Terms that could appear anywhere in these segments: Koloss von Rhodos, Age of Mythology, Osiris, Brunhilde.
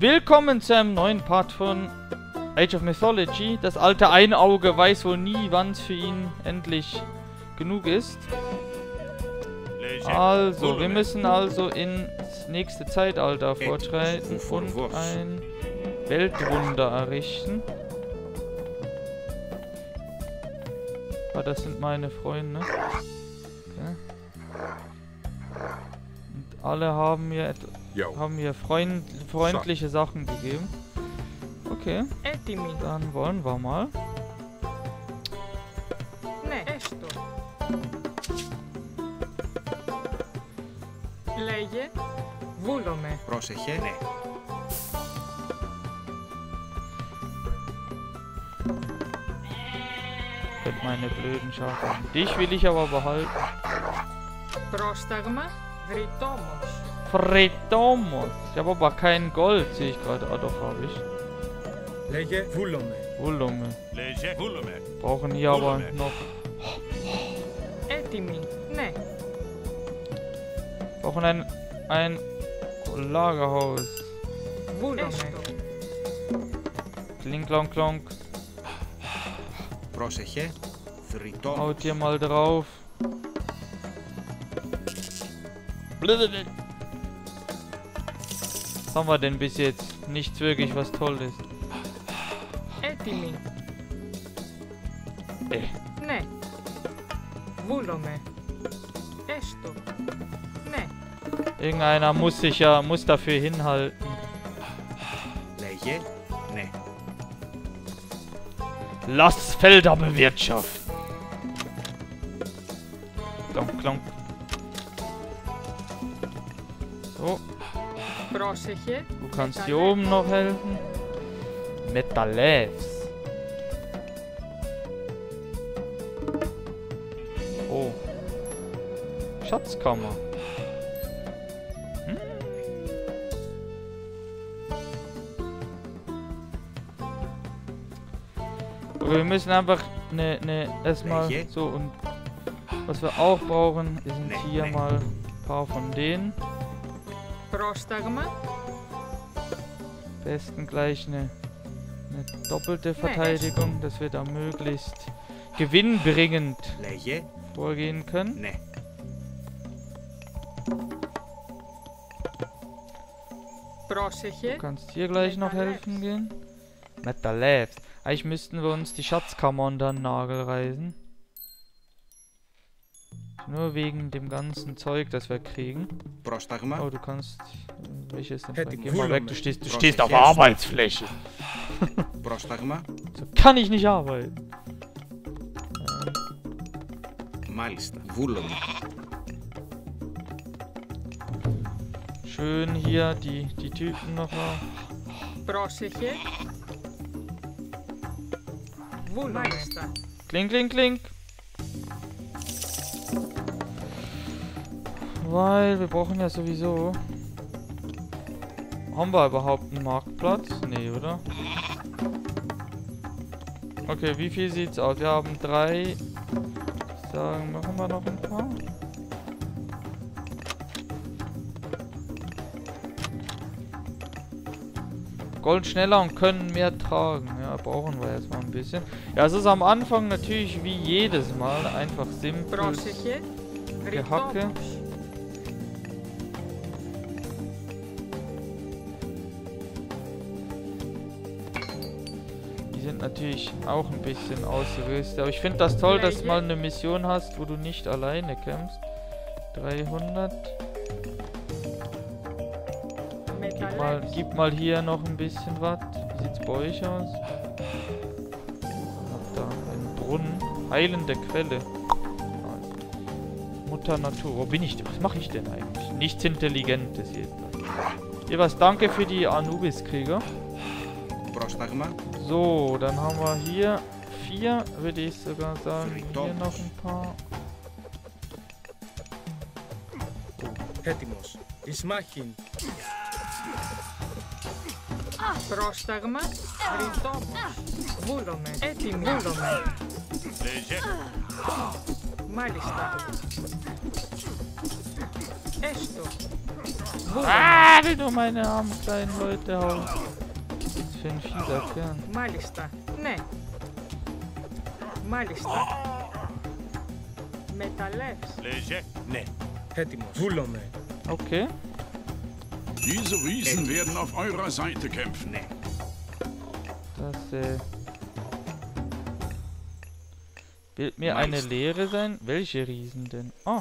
Willkommen zu einem neuen Part von Age of Mythology. Das alte Einauge weiß wohl nie, wann es für ihn endlich genug ist. Also, wir müssen also ins nächste Zeitalter fortschreiten und ein Weltwunder errichten. Ah, das sind meine Freunde. Okay. Und alle haben mir etwas... Haben wir freundliche Sachen gegeben. Okay, dann wollen wir mal. Mit meine blöden Schafe. Dich will ich aber behalten. Fredomos. Ich habe aber kein Gold, sehe ich gerade. Ah, doch, habe ich. Lege Volume. Brauchen hier aber noch. Brauchen ein Lagerhaus. Volume. Kling, klonk, klonk. Haut hier mal drauf. Blablabla. Haben wir denn bis jetzt? Nichts wirklich was Tolles. Irgendeiner muss sich ja, muss dafür hinhalten. Lass Felder bewirtschaften. Klonk, klonk. So. Du kannst hier oben noch helfen. Metalevs. Oh. Schatzkammer. Hm? Aber wir müssen einfach erstmal so, und was wir auch brauchen, sind hier mal ein paar von denen. Am besten gleich eine doppelte Verteidigung, dass wir da möglichst gewinnbringend vorgehen können. Du kannst hier gleich noch helfen gehen. Metalevs. Eigentlich müssten wir uns die Schatzkammer unter den Nagel reißen. Nur wegen dem ganzen Zeug, das wir kriegen. Oh, du kannst... Welches denn? Geh mal weg, du stehst auf der Arbeitsfläche. So kann ich nicht arbeiten. Schön hier die Typen nochmal. Kling, kling, kling. Weil wir brauchen ja sowieso... Haben wir überhaupt einen Marktplatz? Nee, oder? Okay, wie viel sieht's aus? Wir haben 3... Ich würde sagen, machen wir noch ein paar? Gold schneller und können mehr tragen. Ja, brauchen wir erstmal ein bisschen. Ja, es ist am Anfang natürlich wie jedes Mal einfach simpel Gehacke. Natürlich auch ein bisschen ausgerüstet. Aber ich finde das toll, dass du mal eine Mission hast, wo du nicht alleine kämpfst. 300. Gib mal hier noch ein bisschen was. Wie sieht's bei euch aus? Hab da einen Brunnen. Heilende Quelle. Mutter Natur. Wo bin ich denn? Was mache ich denn eigentlich? Nichts Intelligentes jedenfalls. Ihr was, danke für die Anubis-Krieger. So, dann haben wir hier 4, würde ich sogar sagen. Hier noch ein paar. Ah, wie du meine armen kleinen Leute hauen. Was ist für ein fieser Kern? Malista. Ne. Malista. Metaleps. Leje. Ne. Hetimo. Vulome. Okay. Diese Riesen werden auf eurer Seite kämpfen. Ne. Das, Bild mir eine Lehre sein. Welche Riesen denn? Oh,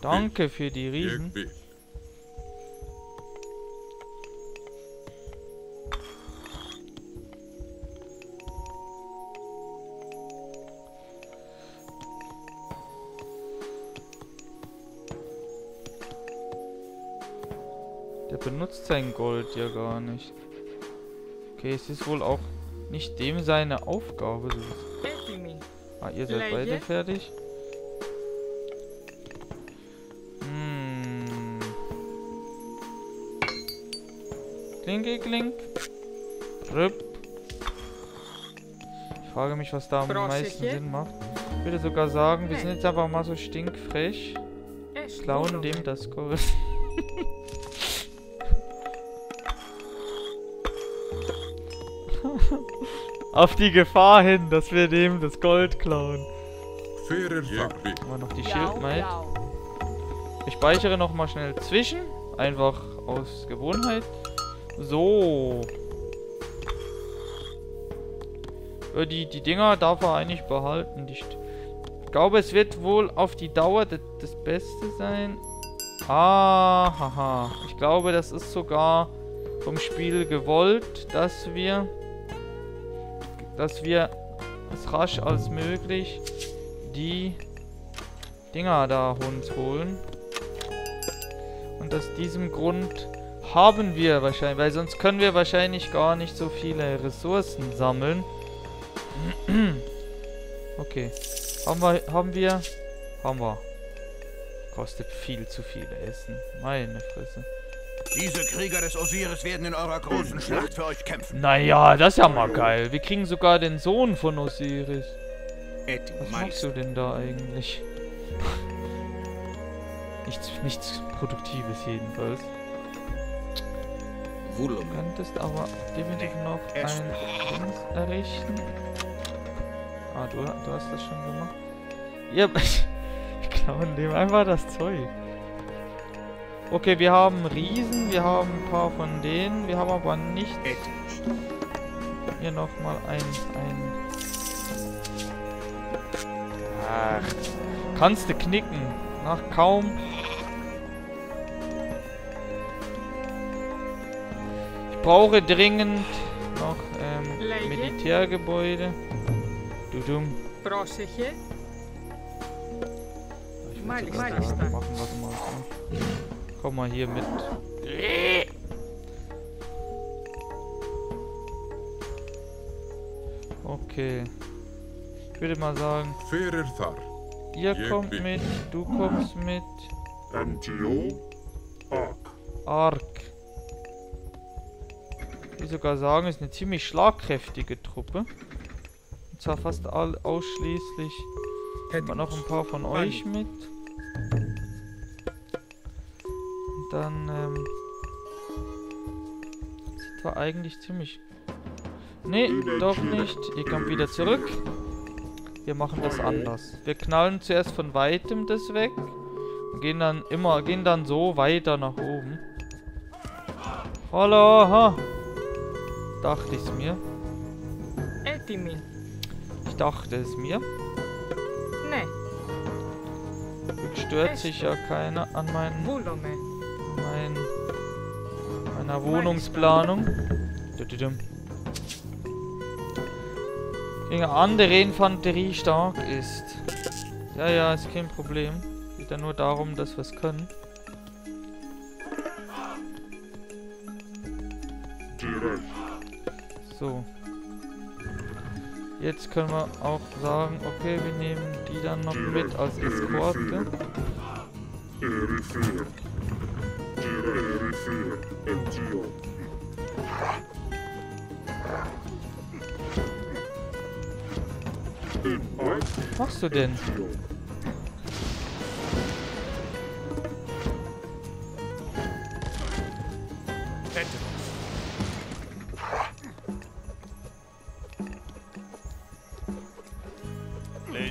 danke für die Riesen. Der benutzt sein Gold ja gar nicht. Okay, es ist wohl auch nicht dem seine Aufgabe. Ah, ihr seid beide fertig. Hm. Klinke, klink. Rüpp. Ich frage mich, was da am meisten Sinn macht. Ich würde sogar sagen, wir sind jetzt aber mal so stinkfrech. Klauen dem das Gold. Auf die Gefahr hin, dass wir dem das Gold klauen. Immer noch die Schildmaid. Ich speichere nochmal schnell zwischen. Einfach aus Gewohnheit. So. Die Dinger darf er eigentlich behalten. Ich glaube, es wird wohl auf die Dauer das Beste sein. Ah, haha. Ich glaube, das ist sogar vom Spiel gewollt, dass wir es rasch als möglich die Dinger da uns holen. Und aus diesem Grund haben wir wahrscheinlich, weil sonst können wir wahrscheinlich gar nicht so viele Ressourcen sammeln. Okay. Haben wir. Kostet viel zu viel Essen. Meine Fresse. Diese Krieger des Osiris werden in eurer großen Schlacht für euch kämpfen. Naja, das ist ja mal geil. Wir kriegen sogar den Sohn von Osiris. Was machst du denn da eigentlich? nichts Produktives jedenfalls. Du könntest aber definitiv noch ein Dings errichten. Ah, du hast das schon gemacht. Ja, ich glaube dem einfach das Zeug. Okay, wir haben Riesen, wir haben ein paar von denen, wir haben aber nicht. Hier nochmal ein. Ach, kannst du knicken? Nach kaum. Ich brauche dringend noch Militärgebäude. Du dumm. Ich muss jetzt machen, warte mal. Komm mal hier mit. Okay. Ich würde mal sagen, ihr kommt mit, du kommst mit. Ark. Ich will sogar sagen, ist eine ziemlich schlagkräftige Truppe. Und zwar fast ausschließlich. Immer noch ein paar von euch mit. Dann sind wir eigentlich ziemlich... Nee, doch nicht. Ihr kommt wieder zurück. Wir machen das anders. Wir knallen zuerst von weitem das weg. Und gehen dann so weiter nach oben. Hallo, ha. Dachte ich's mir. Ich dachte es mir. Stört sich ja keiner an meiner Wohnungsplanung. Gegen andere Infanterie stark ist. Ja, ist kein Problem. Geht ja nur darum, dass wir es können. So. Jetzt können wir auch sagen, okay, wir nehmen die dann noch mit als Eskorte. Was machst du denn?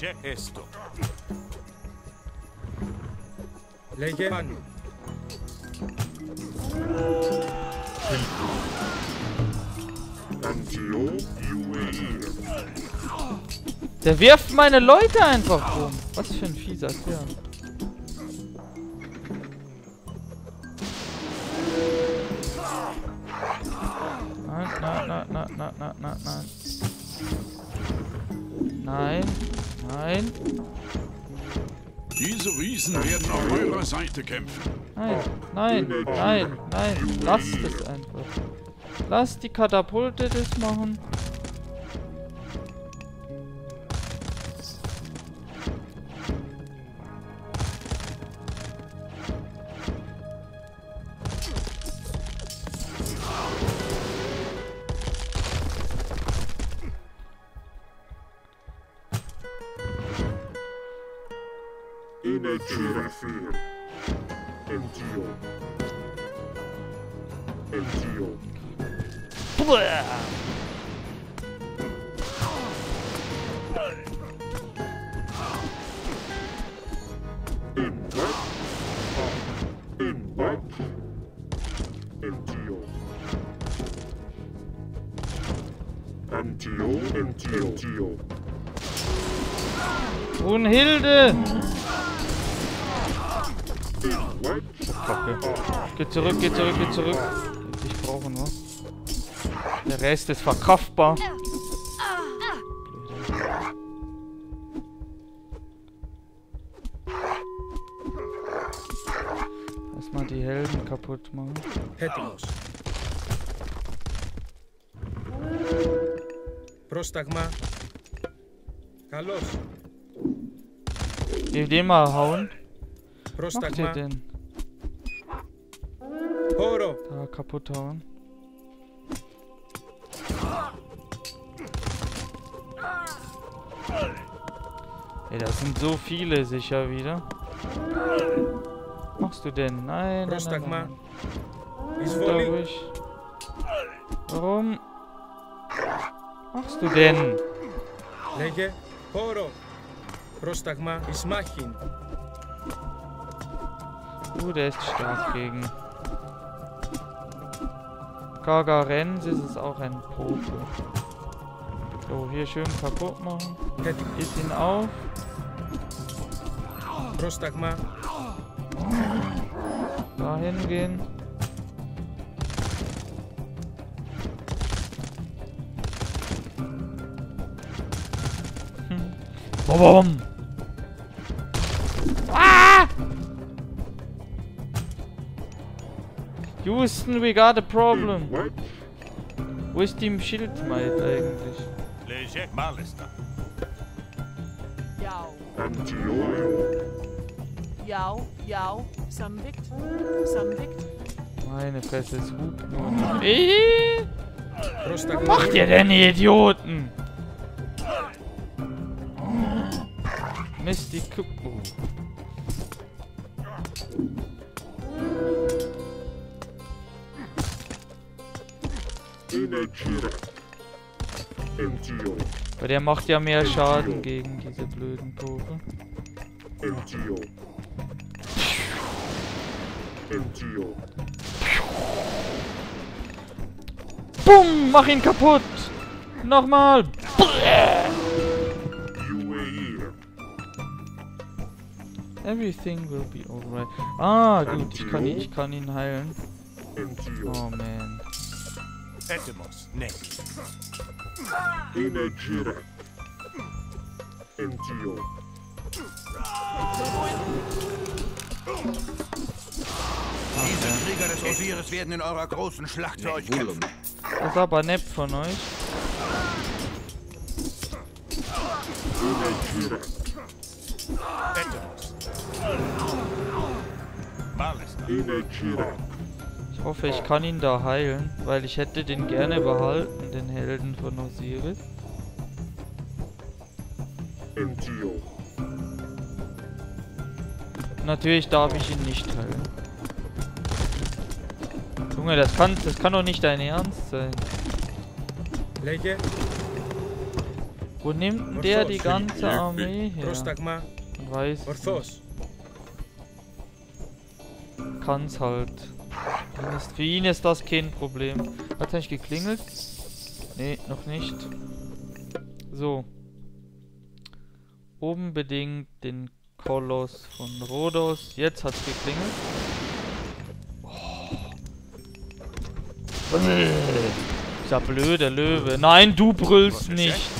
Legge esto. Legge. Der wirft meine Leute einfach rum. Was für ein fieser Kerl. Nein, nein, nein, nein, nein, nein, nein, nein. Nein, nein. Diese Riesen werden auf eurer Seite kämpfen. Nein, nein, nein, nein. Lasst es einfach. Lasst die Katapulte das machen. Brunhilde! Kacke. Geh zurück, geh zurück, geh zurück. Ich brauche nur. Der Rest ist verkaufbar. Erstmal die Helden kaputt machen. Hettlos. Prostagma. Kalos. Geh den mal hauen. Macht ihr den? Da kaputt hauen. Ey, das sind so viele sicher wieder. Was machst du denn? Nein, nein, nein, nein. Warum? Machst du denn? Lege, Horo, Prostagma, Ismachin. Der ist stark gegen. Gargarensis ist auch ein Poke. So, hier schön kaputt machen. Geht ihn auf. Prostagma. Da hingehen. Bom! Ah! Houston, we got a problem. Wo ist die Schildmaid eigentlich? Meine Fresse ist gut. Was macht ihr denn, ihr Idioten? Mist, die Kuppen. Weil der macht ja mehr Schaden gegen diese blöden Poke. Bumm, mach ihn kaputt! Nochmal! Everything will be alright. Ah, gut, ich kann ihn heilen. Oh man. Etymos, ne. Diese Krieger des Osiris werden in eurer großen Schlacht für euch kämpfen. Das ist aber nett von euch. Ich hoffe, ich kann ihn da heilen, weil ich hätte den gerne behalten, den Helden von Osiris. Natürlich darf ich ihn nicht heilen. Junge, das kann doch nicht dein Ernst sein. Wo nimmt der die ganze Armee her? Weiß nicht. Kann's halt. Für ihn ist das kein Problem. Hat's eigentlich geklingelt? Nee, noch nicht. So. Unbedingt den Koloss von Rhodos. Jetzt hat's geklingelt. Oh. Dieser blöde Löwe. Nein, du brüllst nicht.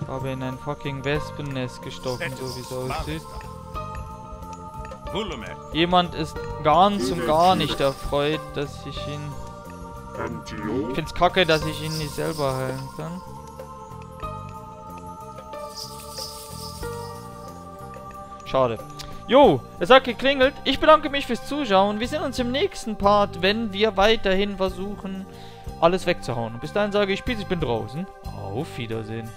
Ich habe in ein fucking Wespennest gestochen, so wie es aussieht. Jemand ist ganz und gar nicht erfreut, dass ich ihn... Ich find's kacke, dass ich ihn nicht selber heilen kann. Schade. Jo, es hat geklingelt. Ich bedanke mich fürs Zuschauen. Wir sehen uns im nächsten Part, wenn wir weiterhin versuchen, alles wegzuhauen. Bis dahin sage ich, ich bin draußen. Auf Wiedersehen.